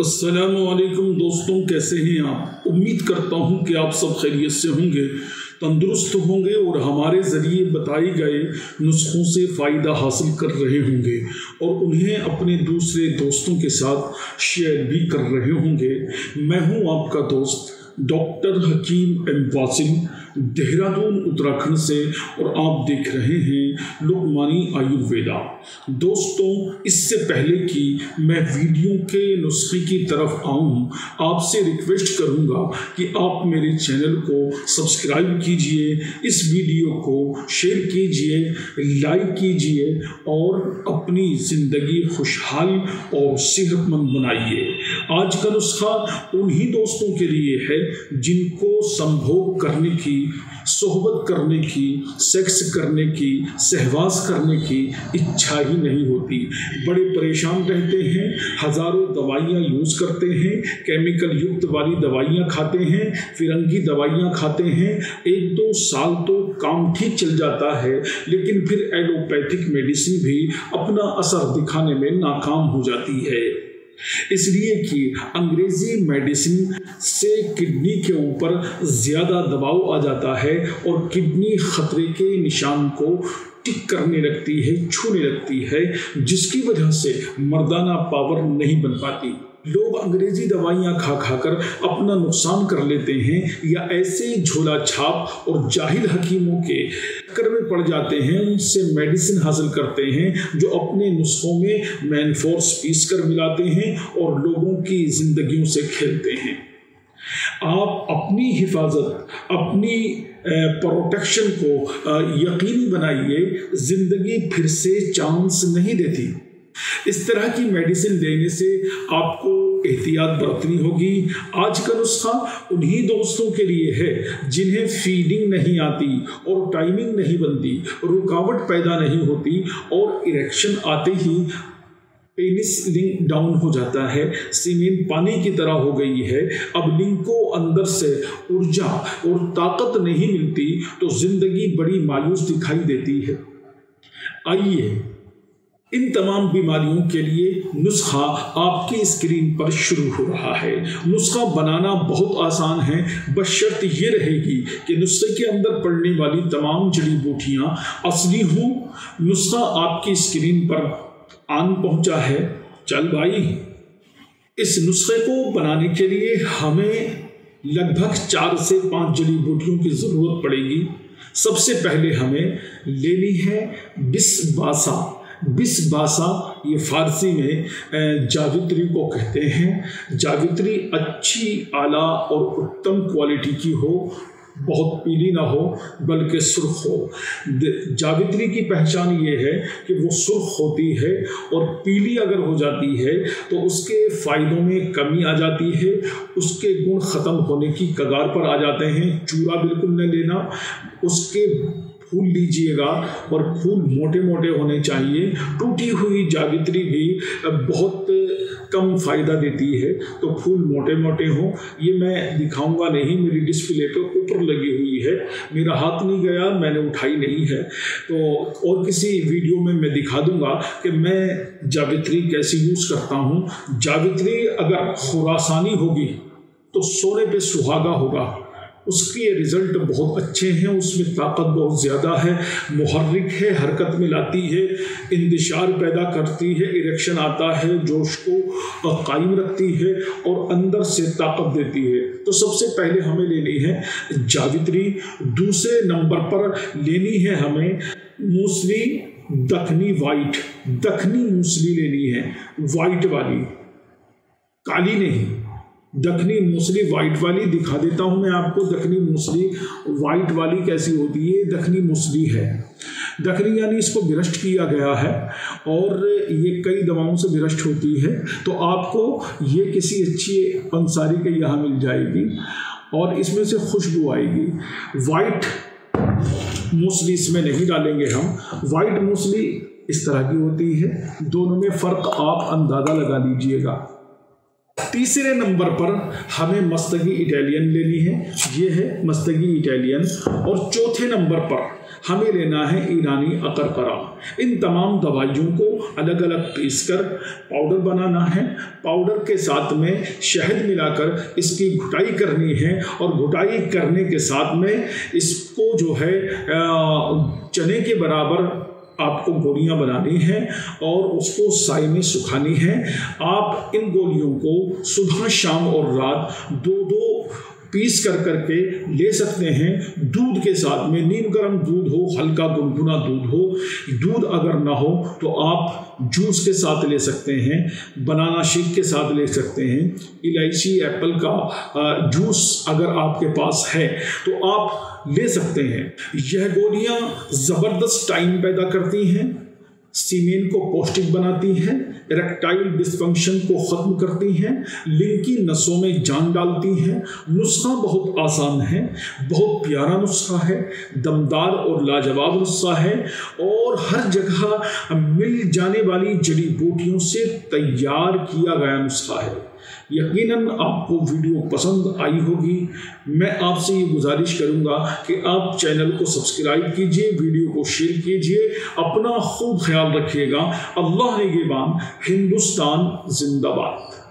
अस्सलाम वालेकुम दोस्तों, कैसे हैं आप। उम्मीद करता हूं कि आप सब खैरियत से होंगे, तंदुरुस्त होंगे और हमारे ज़रिए बताए गए नुस्खों से फ़ायदा हासिल कर रहे होंगे और उन्हें अपने दूसरे दोस्तों के साथ शेयर भी कर रहे होंगे। मैं हूं आपका दोस्त डॉक्टर हकीम एम वासिल, देहरादून उत्तराखंड से, और आप देख रहे हैं लुकमानी आयुर्वेदा। दोस्तों, इससे पहले कि मैं वीडियो के नुस्खे की तरफ आऊं, आपसे रिक्वेस्ट करूंगा कि आप मेरे चैनल को सब्सक्राइब कीजिए, इस वीडियो को शेयर कीजिए, लाइक कीजिए और अपनी ज़िंदगी खुशहाल और सेहतमंद बनाइए। आज का नुस्खा उन्हीं दोस्तों के लिए है जिनको संभोग करने की, सोहबत करने की, सेक्स करने की, सहवास करने की इच्छा ही नहीं होती। बड़े परेशान रहते हैं, हज़ारों दवाइयाँ यूज़ करते हैं, केमिकल युक्त वाली दवाइयाँ खाते हैं, फिरंगी दवाइयाँ खाते हैं। एक दो साल तो काम ठीक चल जाता है, लेकिन फिर एलोपैथिक मेडिसिन भी अपना असर दिखाने में नाकाम हो जाती है, इसलिए कि अंग्रेजी मेडिसिन से किडनी के ऊपर ज़्यादा दबाव आ जाता है और किडनी खतरे के निशान को टिक करने लगती है, छूने लगती है, जिसकी वजह से मर्दाना पावर नहीं बन पाती। लोग अंग्रेजी दवाइयाँ खा खाकर अपना नुकसान कर लेते हैं या ऐसे झोला छाप और जाहिल हकीमों के चक्कर में पड़ जाते हैं। उनसे मेडिसिन हासिल करते हैं जो अपने नुस्खों में मैनफोर्स पीस कर मिलाते हैं और लोगों की जिंदगियों से खेलते हैं। आप अपनी हिफाजत, अपनी प्रोटेक्शन को यकीनी बनाइए, ज़िंदगी फिर से चांस नहीं देती। इस तरह की मेडिसिन देने से आपको एहतियात बरतनी होगी। आज का नुस्खा उन्हीं दोस्तों के लिए है जिन्हें फीडिंग नहीं आती और टाइमिंग नहीं बनती, रुकावट पैदा नहीं होती और इरेक्शन आते ही पेनिस लिंक डाउन हो जाता है, सीमेन पानी की तरह हो गई है। अब लिंग को अंदर से ऊर्जा और ताकत नहीं मिलती तो जिंदगी बड़ी मायूस दिखाई देती है। आइए, इन तमाम बीमारियों के लिए नुस्खा आपकी स्क्रीन पर शुरू हो रहा है। नुस्खा बनाना बहुत आसान है, बशर्त ये रहेगी कि नुस्खे के अंदर पड़ने वाली तमाम जड़ी बूटियाँ असली हों। नुस्खा आपकी स्क्रीन पर आन पहुंचा है। चल भाई, इस नुस्खे को बनाने के लिए हमें लगभग 4 से 5 जड़ी बूटियों की ज़रूरत पड़ेगी। सबसे पहले हमें लेनी है बिस्बासा। बिस्बासा ये फारसी में जावित्री को कहते हैं। जावित्री अच्छी, आला और उत्तम क्वालिटी की हो, बहुत पीली ना हो बल्कि सुर्ख हो। जावित्री की पहचान ये है कि वो सुर्ख होती है और पीली अगर हो जाती है तो उसके फ़ायदों में कमी आ जाती है, उसके गुण ख़त्म होने की कगार पर आ जाते हैं। चूरा बिल्कुल न लेना, उसके फूल लीजिएगा और फूल मोटे मोटे होने चाहिए। टूटी हुई जावित्री भी बहुत कम फ़ायदा देती है, तो फूल मोटे मोटे हों। ये मैं दिखाऊंगा नहीं, मेरी डिस्प्ले पर ऊपर लगी हुई है, मेरा हाथ नहीं गया, मैंने उठाई नहीं है, तो और किसी वीडियो में मैं दिखा दूंगा कि मैं जावित्री कैसे यूज़ करता हूँ। जावित्री अगर खुरासानी होगी तो सोने पे सुहागा होगा, उसके रिज़ल्ट बहुत अच्छे हैं, उसमें ताकत बहुत ज़्यादा है, मुहर्रिक है, हरकत में लाती है, इंदिशार पैदा करती है, इरेक्शन आता है, जोश को कायम रखती है और अंदर से ताकत देती है। तो सबसे पहले हमें लेनी है जावित्री। दूसरे नंबर पर लेनी है हमें मूसली दखनी वाइट। दखनी मूसली लेनी है, वाइट वाली, काली नहीं, दखनी मूसली वाइट वाली। दिखा देता हूँ मैं आपको दखनी मूसली वाइट वाली कैसी होती है। दखनी मूसली है, दखनी यानी इसको विरष्ट किया गया है और ये कई दवाओं से विरष्ट होती है, तो आपको ये किसी अच्छी अंसारी के यहाँ मिल जाएगी और इसमें से खुशबू आएगी। वाइट मूसली इसमें नहीं डालेंगे हम, वाइट मूसली इस तरह की होती है। दोनों में फ़र्क आप अंदाज़ा लगा लीजिएगा। तीसरे नंबर पर हमें मस्तगी इटालियन लेनी है, ये है मस्तगी इटालियन। और चौथे नंबर पर हमें लेना है ईरानी अकरपरा। इन तमाम दवाइयों को अलग अलग पीसकर पाउडर बनाना है, पाउडर के साथ में शहद मिलाकर इसकी घुटाई करनी है और घुटाई करने के साथ में इसको जो है चने के बराबर आपको गोलियां बनानी हैं और उसको साई में सुखानी है। आप इन गोलियों को सुबह शाम और रात दो दो पीस कर करके ले सकते हैं। दूध के साथ में नीम गर्म दूध हो, हल्का गुनगुना दूध हो, दूध अगर ना हो तो आप जूस के साथ ले सकते हैं, बनाना शेक के साथ ले सकते हैं। इलायची एप्पल का जूस अगर आपके पास है तो आप ले सकते हैं। यह गोलियां ज़बरदस्त टाइम पैदा करती हैं, सीमेन को पौष्टिक बनाती हैं, इरेक्टाइल डिस्फंक्शन को ख़त्म करती हैं, लिंग की नसों में जान डालती हैं। नुस्खा बहुत आसान है, बहुत प्यारा नुस्खा है, दमदार और लाजवाब नुस्खा है और हर जगह मिल जाने वाली जड़ी बूटियों से तैयार किया गया नुस्खा है। यकीनन आपको वीडियो पसंद आई होगी। मैं आपसे ये गुजारिश करूंगा कि आप चैनल को सब्सक्राइब कीजिए, वीडियो को शेयर कीजिए, अपना खूब ख्याल रखिएगा। अल्लाह निगहबान। हिंदुस्तान जिंदाबाद।